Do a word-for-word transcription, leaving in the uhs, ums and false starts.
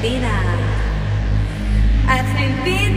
Argentina. Argentina.